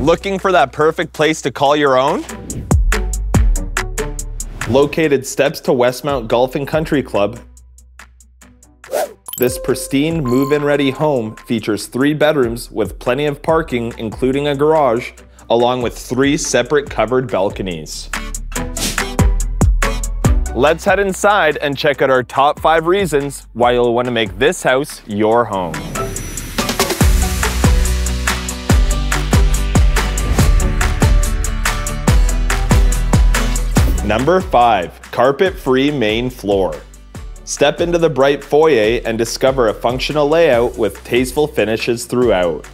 Looking for that perfect place to call your own? Located steps to Westmount Golf and Country Club, this pristine move-in ready home features 3 bedrooms with plenty of parking, including a garage, along with 3 separate covered balconies. Let's head inside and check out our top 5 reasons why you'll want to make this house your home. Number 5, carpet-free main floor. Step into the bright foyer and discover a functional layout with tasteful finishes throughout.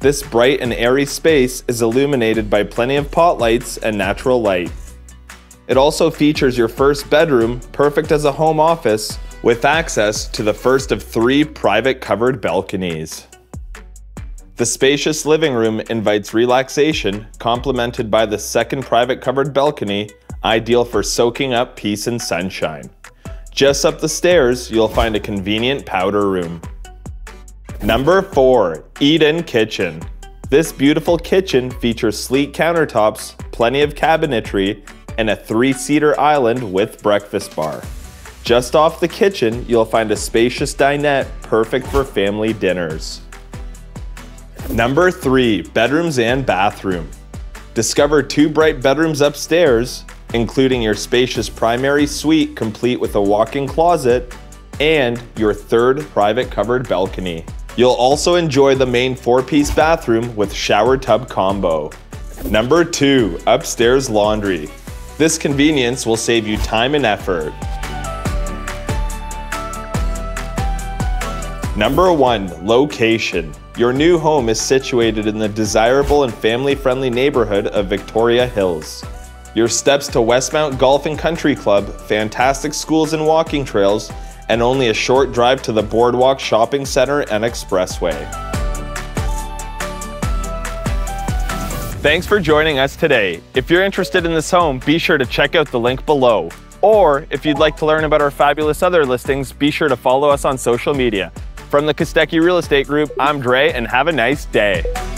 This bright and airy space is illuminated by plenty of pot lights and natural light. It also features your first bedroom, perfect as a home office, with access to the first of 3 private covered balconies. The spacious living room invites relaxation, complemented by the second private covered balcony, ideal for soaking up peace and sunshine. Just up the stairs, you'll find a convenient powder room. Number 4, eat-in kitchen. This beautiful kitchen features sleek countertops, plenty of cabinetry, and a 3-seater island with breakfast bar. Just off the kitchen, you'll find a spacious dinette perfect for family dinners. Number 3, bedrooms and bathroom. Discover 2 bright bedrooms upstairs, including your spacious primary suite complete with a walk-in closet and your 3rd private covered balcony. You'll also enjoy the main 4-piece bathroom with shower tub combo. Number 2, upstairs laundry. This convenience will save you time and effort. Number 1, location. Your new home is situated in the desirable and family-friendly neighborhood of Victoria Hills. Your steps to Westmount Golf and Country Club, fantastic schools and walking trails, and only a short drive to the Boardwalk Shopping Centre and Expressway. Thanks for joining us today. If you're interested in this home, be sure to check out the link below. Or if you'd like to learn about our fabulous other listings, be sure to follow us on social media. From the Kostecki Real Estate Group, I'm Dre, and have a nice day.